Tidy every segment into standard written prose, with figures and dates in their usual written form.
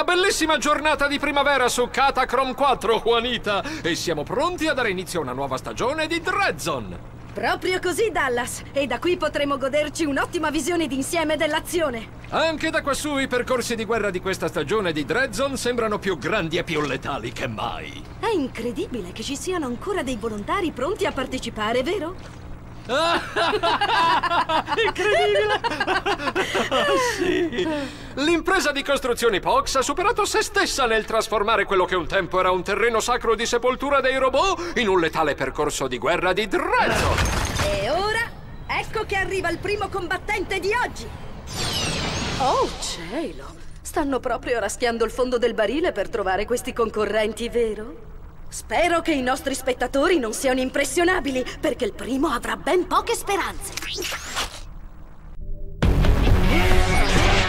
una bellissima giornata di primavera su Catacrom 4, Juanita! E siamo pronti a dare inizio a una nuova stagione di Dreadzone! Proprio così, Dallas! E da qui potremo goderci un'ottima visione d'insieme dell'azione! Anche da quassù i percorsi di guerra di questa stagione di Dreadzone sembrano più grandi e più letali che mai! È incredibile che ci siano ancora dei volontari pronti a partecipare, vero? Incredibile! Sì. L'impresa di costruzioni Pox ha superato se stessa nel trasformare quello che un tempo era un terreno sacro di sepoltura dei robot in un letale percorso di guerra di Drenzo. E ora ecco che arriva il primo combattente di oggi. Oh cielo, stanno proprio raschiando il fondo del barile per trovare questi concorrenti, vero? Spero che i nostri spettatori non siano impressionabili, perché il primo avrà ben poche speranze.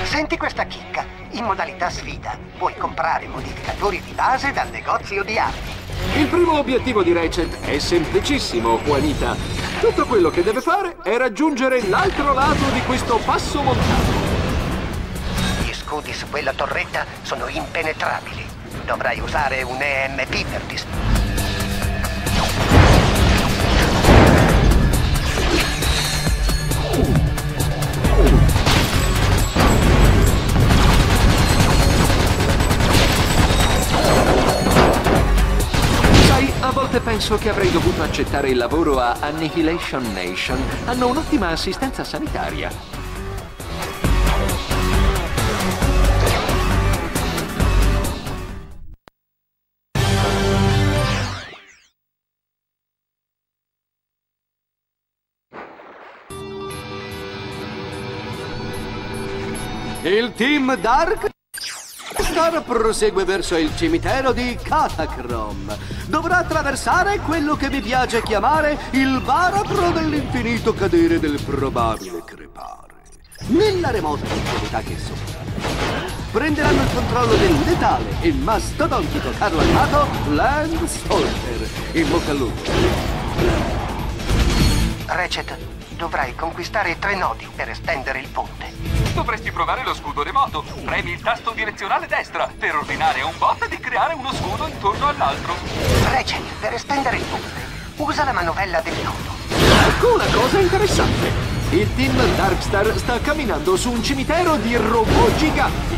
Senti questa chicca. In modalità sfida puoi comprare modificatori di base dal negozio di armi. Il primo obiettivo di Ratchet è semplicissimo, Juanita. Tutto quello che deve fare è raggiungere l'altro lato di questo passo montato. Gli scudi su quella torretta sono impenetrabili. Dovrai usare un EMP per Sai, a volte penso che avrei dovuto accettare il lavoro a Annihilation Nation. Hanno un'ottima assistenza sanitaria. Il Team Darkstar prosegue verso il cimitero di Catacrom. Dovrà attraversare quello che mi piace chiamare il baratro dell'infinito cadere del probabile crepare. Nella remota località che sopra prenderanno il controllo del letale e mastodontico carro armato Landstalker. In bocca al lupo. Ratchet, dovrai conquistare 3 nodi per estendere il ponte. Dovresti provare lo scudo remoto. Premi il tasto direzionale destra per ordinare a un bot di creare uno scudo intorno all'altro. Ratchet, per estendere il ponte, usa la manovella del nodo. Ecco una cosa interessante. Il Team Darkstar sta camminando su un cimitero di robot giganti.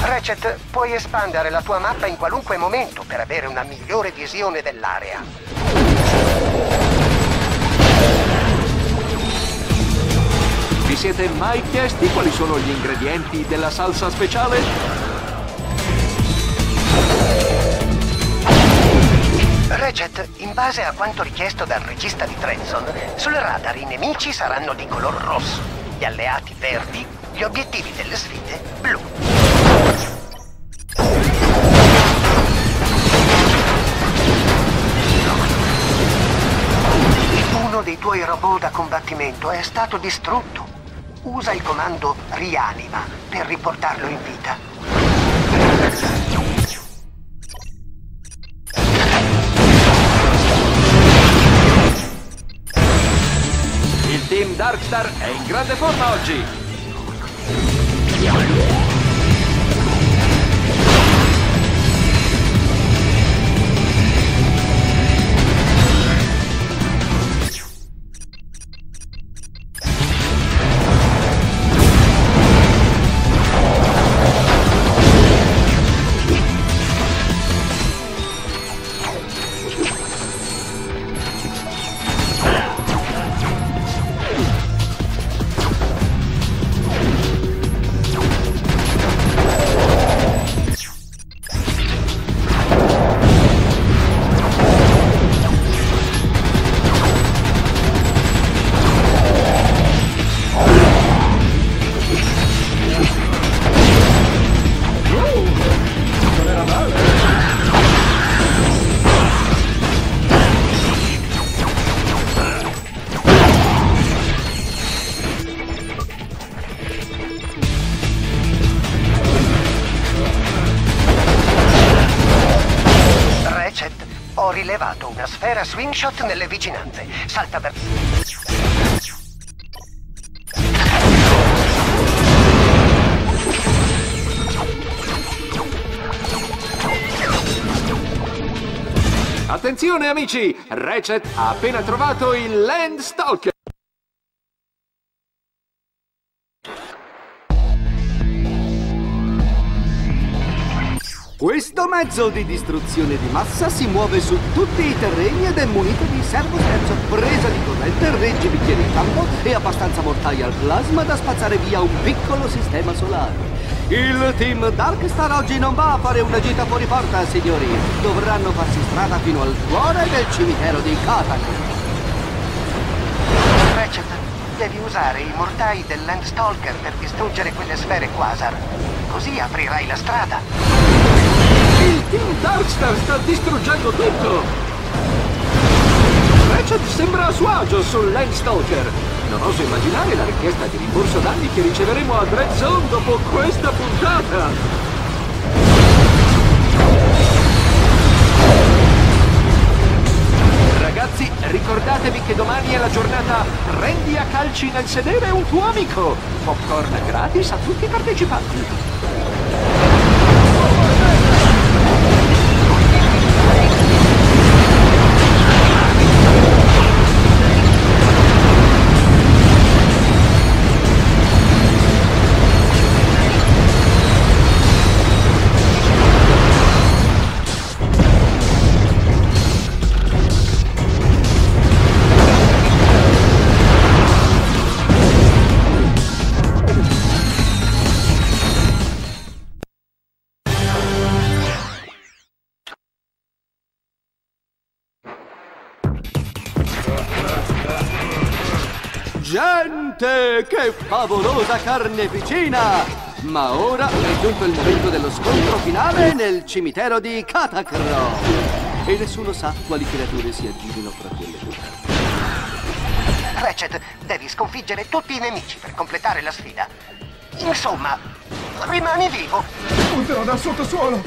Ratchet, puoi espandere la tua mappa in qualunque momento per avere una migliore visione dell'area. Vi siete mai chiesti quali sono gli ingredienti della salsa speciale? Ratchet, in base a quanto richiesto dal regista di Dreadzone, sul radar i nemici saranno di color rosso, gli alleati verdi, gli obiettivi delle sfide blu. Uno dei tuoi robot da combattimento è stato distrutto. Usa il comando rianima per riportarlo in vita. Il Team Darkstar è in grande forma oggi. Ho rilevato una sfera swingshot nelle vicinanze. Salta per... Attenzione amici, Ratchet ha appena trovato il Landstalker. Questo mezzo di distruzione di massa si muove su tutti i terreni ed è munito di servosterzo, presa di corrente, reggi bicchieri in campo e abbastanza mortaia al plasma da spazzare via un piccolo sistema solare. Il Team Darkstar oggi non va a fare una gita fuori porta, signori. Dovranno farsi strada fino al cuore del cimitero di Katan. Ratchet, devi usare i mortai del Landstalker per distruggere quelle sfere quasar. Così aprirai la strada. Il Team Darkstar sta distruggendo tutto! Ratchet sembra a suo agio sul Landstalker. Non oso immaginare la richiesta di rimborso danni che riceveremo a Dreadzone dopo questa puntata! Ragazzi, ricordatevi che domani è la giornata prendi a calci nel sedere un tuo amico! Popcorn gratis a tutti i partecipanti! Gente, che favolosa carneficina! Ma ora è giunto il momento dello scontro finale nel cimitero di Catacrom. E nessuno sa quali creature si aggirino fra quelle due. Ratchet, devi sconfiggere tutti i nemici per completare la sfida. Insomma, rimani vivo. Punterò dal sottosuolo.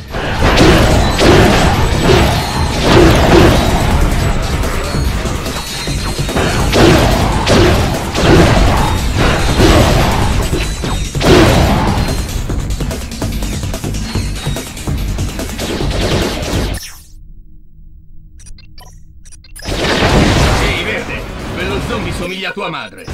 A tua madre.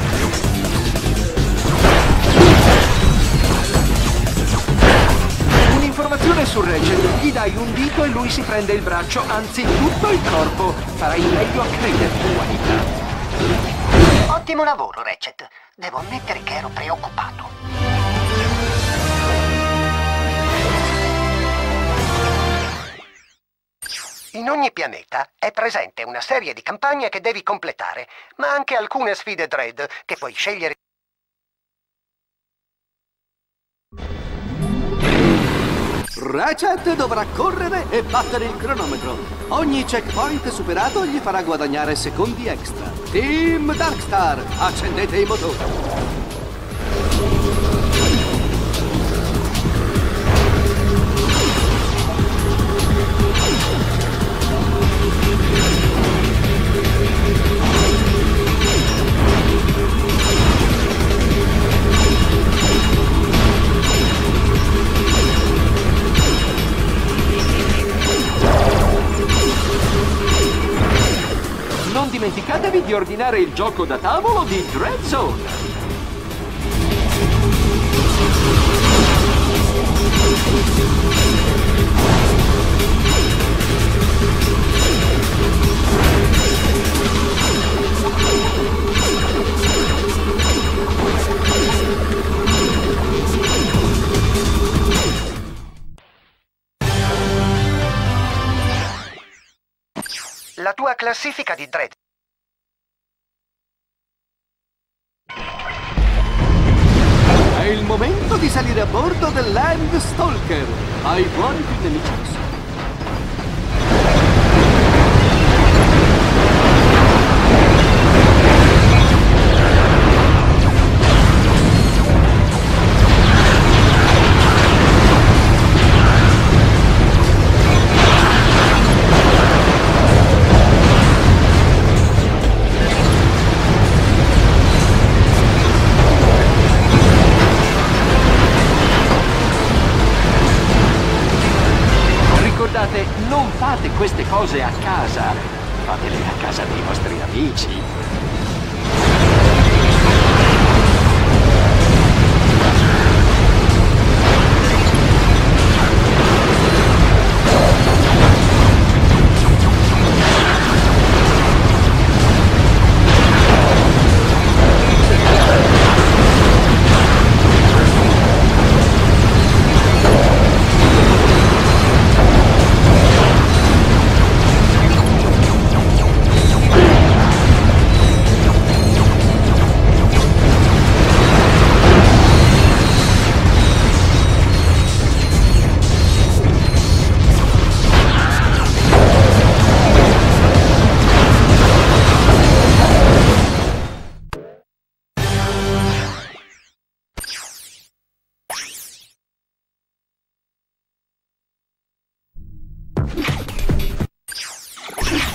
Un'informazione su Ratchet: gli dai un dito e lui si prende il braccio, anzi tutto il corpo. Farai meglio a crederti, Juanita. Ottimo lavoro, Ratchet. Devo ammettere che ero preoccupato. In ogni pianeta è presente una serie di campagne che devi completare, ma anche alcune sfide Dread che puoi scegliere. Ratchet dovrà correre e battere il cronometro. Ogni checkpoint superato gli farà guadagnare secondi extra. Team Darkstar, accendete i motori! Non dimenticatevi di ordinare il gioco da tavolo di Dreadzone! La tua classifica di Dread. È il momento di salire a bordo del Landstalker. Hai buoni più nemici. scusate, non fate queste cose a casa. Fatele a casa dei vostri amici.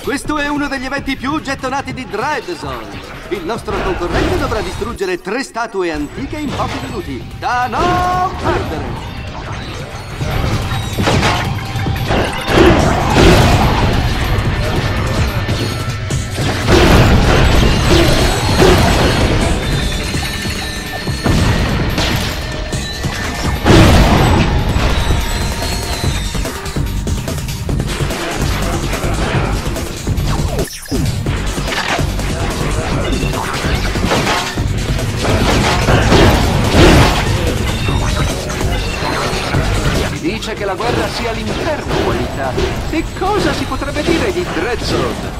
Questo è uno degli eventi più gettonati di Dreadzone. Il nostro concorrente dovrà distruggere 3 statue antiche in pochi minuti. Da non perdere! Dice che la guerra sia l'inferno, Juanita. E cosa si potrebbe dire di Dreadzone?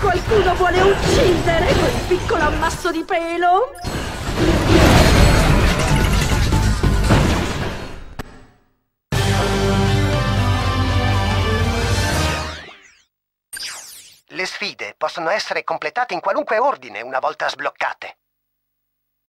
Qualcuno vuole uccidere quel piccolo ammasso di pelo? Le sfide possono essere completate in qualunque ordine una volta sbloccate.